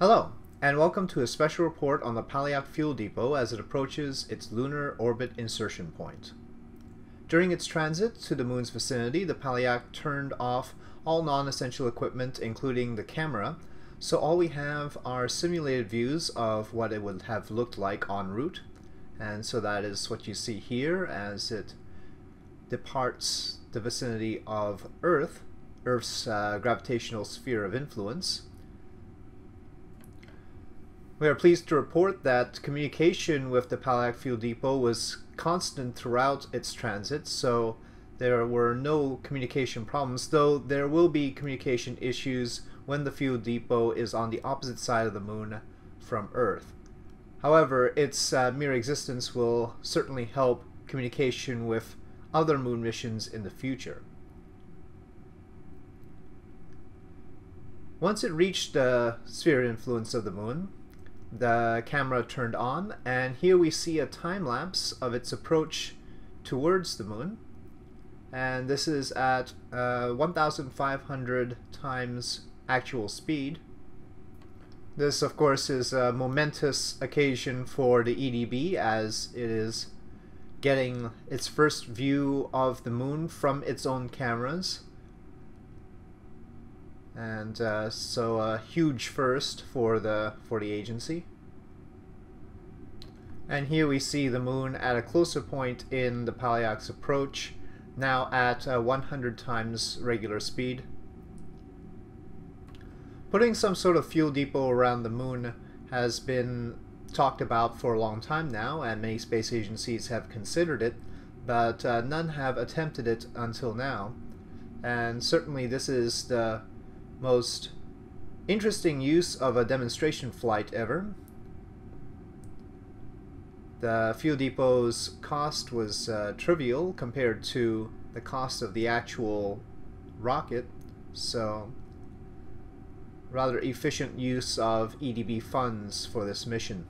Hello, and welcome to a special report on the Paaliaq fuel depot as it approaches its lunar orbit insertion point. During its transit to the moon's vicinity, the Paaliaq turned off all non-essential equipment, including the camera, so all we have are simulated views of what it would have looked like en route, and so that is what you see here as it departs the vicinity of Earth, Earth's gravitational sphere of influence. We are pleased to report that communication with the Paaliaq fuel depot was constant throughout its transit, so there were no communication problems, though there will be communication issues when the fuel depot is on the opposite side of the moon from Earth. However, its mere existence will certainly help communication with other moon missions in the future. Once it reached the sphere of influence of the moon, the camera turned on, and here we see a time lapse of its approach towards the moon, and this is at 1500 times actual speed. This of course is a momentous occasion for the EDB as it is getting its first view of the moon from its own cameras, and so a huge first for the agency. And here we see the moon at a closer point in the Paaliaq's approach, now at 100 times regular speed. Putting some sort of fuel depot around the moon has been talked about for a long time now, and many space agencies have considered it, but none have attempted it until now. And certainly this is the most interesting use of a demonstration flight ever. The fuel depot's cost was trivial compared to the cost of the actual rocket, so rather efficient use of EDB funds for this mission.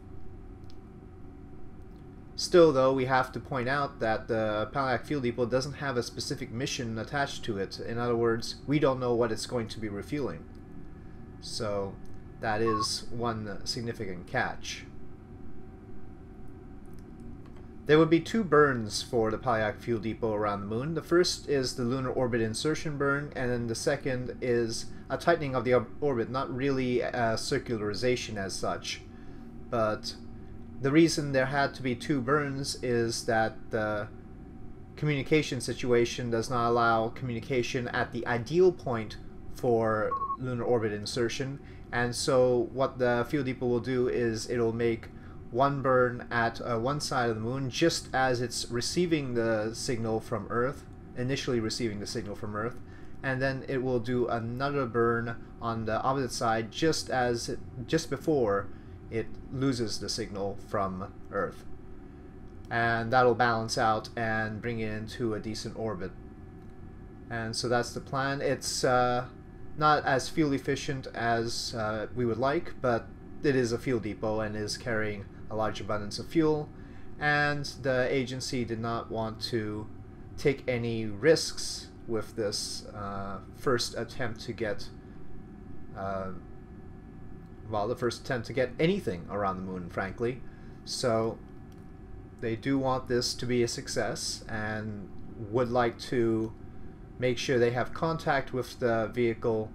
Still though, we have to point out that the Paaliaq fuel depot doesn't have a specific mission attached to it. In other words, we don't know what it's going to be refueling. So that is one significant catch. There would be two burns for the Paaliaq fuel depot around the moon. The first is the lunar orbit insertion burn, and then the second is a tightening of the orbit, not really circularization as such, but the reason there had to be two burns is that the communication situation does not allow communication at the ideal point for lunar orbit insertion, and so what the fuel depot will do is it'll make one burn at one side of the moon just as it's receiving the signal from Earth, initially receiving the signal from Earth, and then it will do another burn on the opposite side just before it loses the signal from Earth, and that'll balance out and bring it into a decent orbit. And so that's the plan. It's not as fuel efficient as we would like, but it is a fuel depot and is carrying a large abundance of fuel, and the agency did not want to take any risks with this first attempt to get the first attempt to get anything around the moon, frankly. So they do want this to be a success and would like to make sure they have contact with the vehicle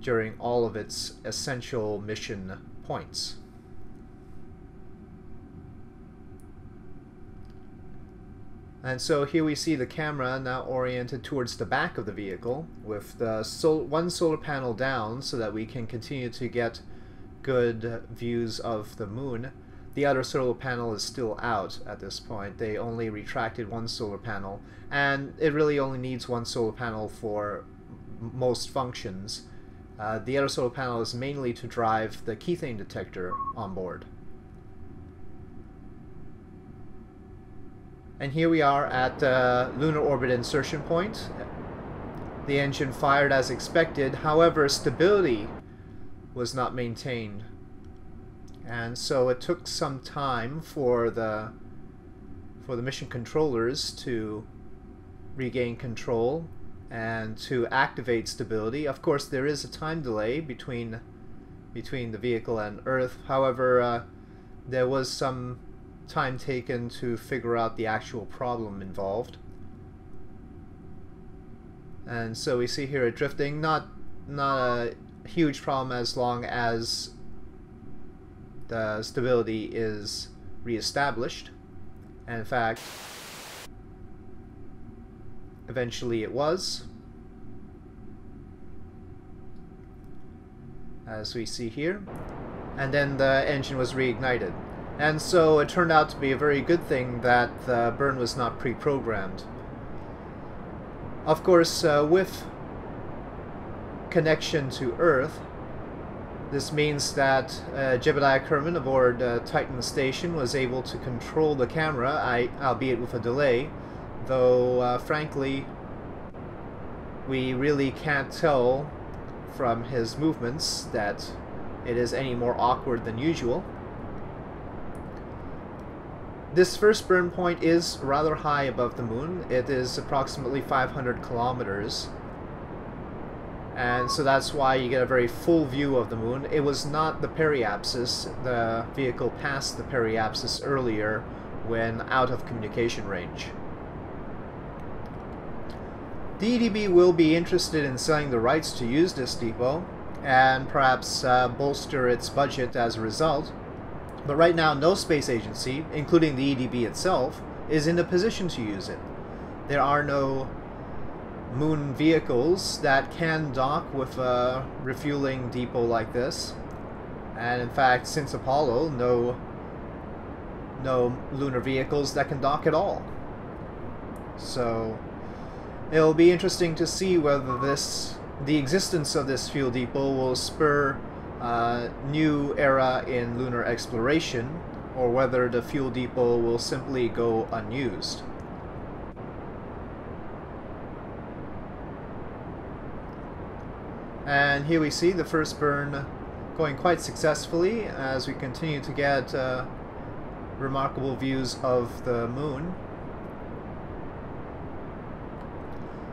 during all of its essential mission points. And so here we see the camera now oriented towards the back of the vehicle with the one solar panel down so that we can continue to get good views of the moon. The other solar panel is still out at this point. They only retracted one solar panel, and it really only needs one solar panel for most functions. The other solar panel is mainly to drive the kethane detector on board. And here we are at the lunar orbit insertion point. The engine fired as expected, however stability was not maintained, and so it took some time for the mission controllers to regain control and to activate stability. Of course there is a time delay between between the vehicle and Earth. However, there was some time taken to figure out the actual problem involved. And so we see here at drifting, not a huge problem as long as the stability is reestablished. And in fact, eventually it was, as we see here. And then the engine was reignited. And so it turned out to be a very good thing that the burn was not pre-programmed. Of course, with connection to Earth, this means that Jebediah Kerman aboard Titan Station was able to control the camera, albeit with a delay, though frankly we really can't tell from his movements that it is any more awkward than usual. This first burn point is rather high above the moon. It is approximately 500 kilometers. And so that's why you get a very full view of the moon. It was not the periapsis. The vehicle passed the periapsis earlier when out of communication range. The EDB will be interested in selling the rights to use this depot and perhaps bolster its budget as a result. But right now, no space agency, including the EDB itself, is in a position to use it. There are no moon vehicles that can dock with a refueling depot like this. And in fact, since Apollo, no lunar vehicles that can dock at all. So it'll be interesting to see whether the existence of this fuel depot will spur new era in lunar exploration, or whether the fuel depot will simply go unused. And here we see the first burn going quite successfully as we continue to get remarkable views of the moon.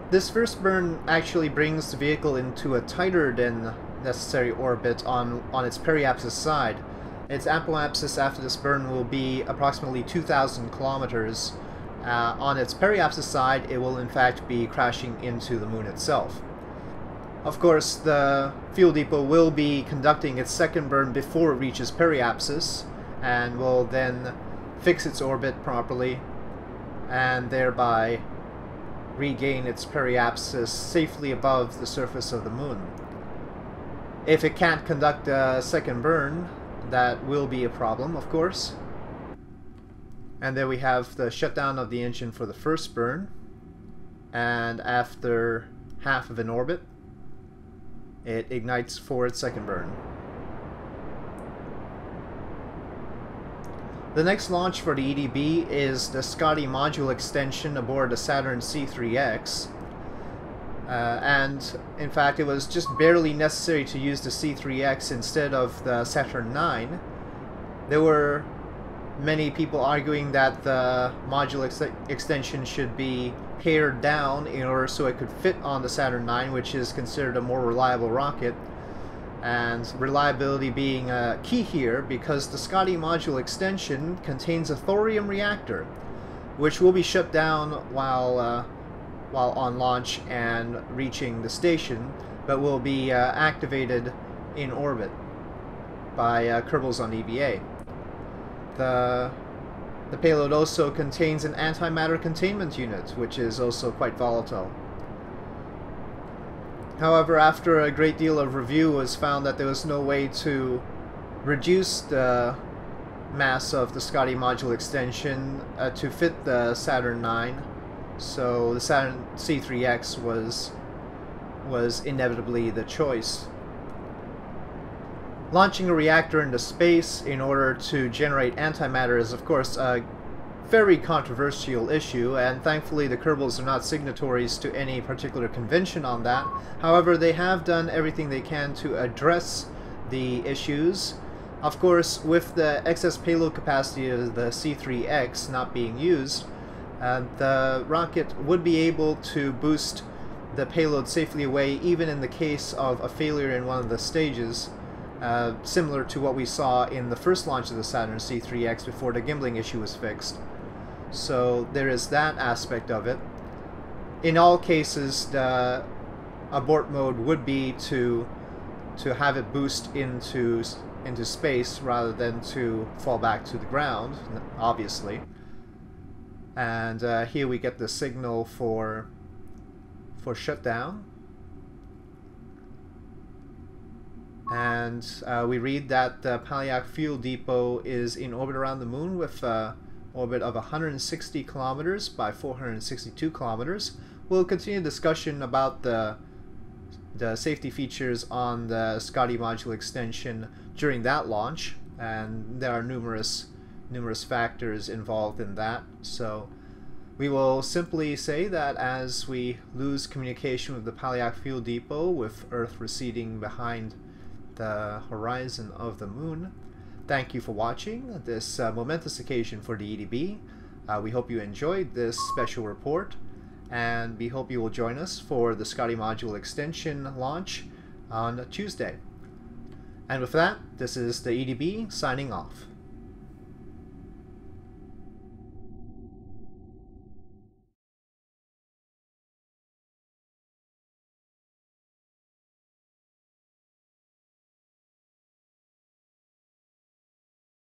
This first burn actually brings the vehicle into a tighter than necessary orbit on its periapsis side. Its apoapsis after this burn will be approximately 2,000 kilometers. On its periapsis side, it will in fact be crashing into the moon itself. Of course, the fuel depot will be conducting its second burn before it reaches periapsis, and will then fix its orbit properly, and thereby regain its periapsis safely above the surface of the moon. If it can't conduct a second burn, that will be a problem, of course. And there we have the shutdown of the engine for the first burn, and after half of an orbit, it ignites for its second burn. The next launch for the EDB is the SCOTI module extension aboard the Saturn C3X. And in fact, it was just barely necessary to use the C3X instead of the Saturn 9. There were many people arguing that the module extension should be pared down in order so it could fit on the Saturn 9, which is considered a more reliable rocket. And reliability being key here, because the SCOTI module extension contains a thorium reactor, which will be shut down while on launch and reaching the station, but will be activated in orbit by Kerbals on EVA. The payload also contains an antimatter containment unit, which is also quite volatile. However, after a great deal of review, it was found that there was no way to reduce the mass of the SCOTI module extension to fit the Saturn 9. So the Saturn C3X was inevitably the choice. Launching a reactor into space in order to generate antimatter is, of course, a very controversial issue, and thankfully the Kerbals are not signatories to any particular convention on that. However, they have done everything they can to address the issues. Of course, with the excess payload capacity of the C3X not being used, the rocket would be able to boost the payload safely away even in the case of a failure in one of the stages, similar to what we saw in the first launch of the Saturn C3X before the gimbling issue was fixed. So there is that aspect of it. In all cases, the abort mode would be to have it boost into space rather than to fall back to the ground, obviously. And here we get the signal for shutdown. And we read that the Paaliaq fuel depot is in orbit around the moon with orbit of 160 kilometers by 462 kilometers. We'll continue discussion about the safety features on the SCOTI module extension during that launch, and there are numerous factors involved in that. So we will simply say that as we lose communication with the Paaliaq fuel depot, with Earth receding behind the horizon of the moon, thank you for watching this momentous occasion for the EDB. We hope you enjoyed this special report, and we hope you will join us for the SCOTI module extension launch on Tuesday. And with that, this is the EDB signing off.